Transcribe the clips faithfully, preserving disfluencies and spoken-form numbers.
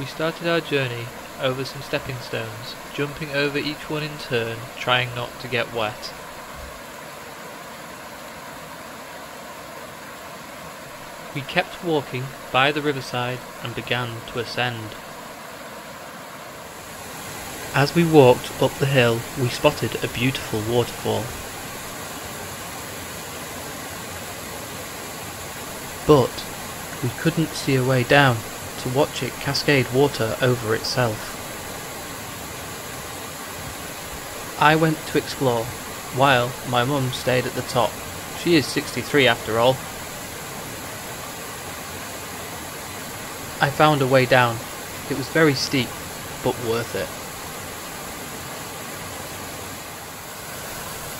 We started our journey over some stepping stones, jumping over each one in turn, trying not to get wet. We kept walking by the riverside and began to ascend. As we walked up the hill, we spotted a beautiful waterfall. But we couldn't see a way down to watch it cascade water over itself. I went to explore, while my mum stayed at the top. She is sixty-three after all. I found a way down. It was very steep, but worth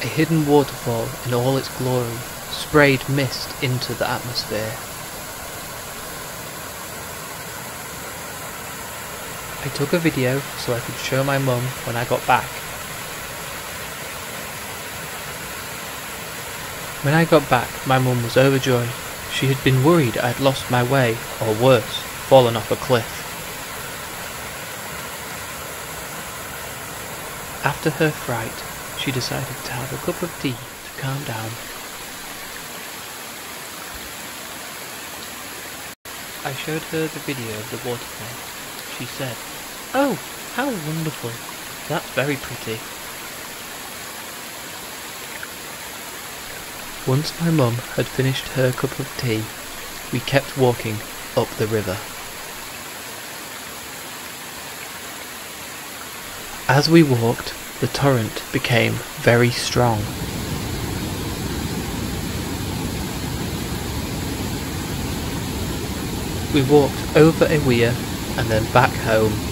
it. A hidden waterfall in all its glory sprayed mist into the atmosphere. I took a video so I could show my mum when I got back. When I got back, my mum was overjoyed. She had been worried I'd lost my way, or worse, fallen off a cliff. After her fright, she decided to have a cup of tea to calm down. I showed her the video of the waterfall. She said, "Oh, how wonderful. That's very pretty." Once my mum had finished her cup of tea, we kept walking up the river. As we walked, the torrent became very strong. We walked over a weir and then back home.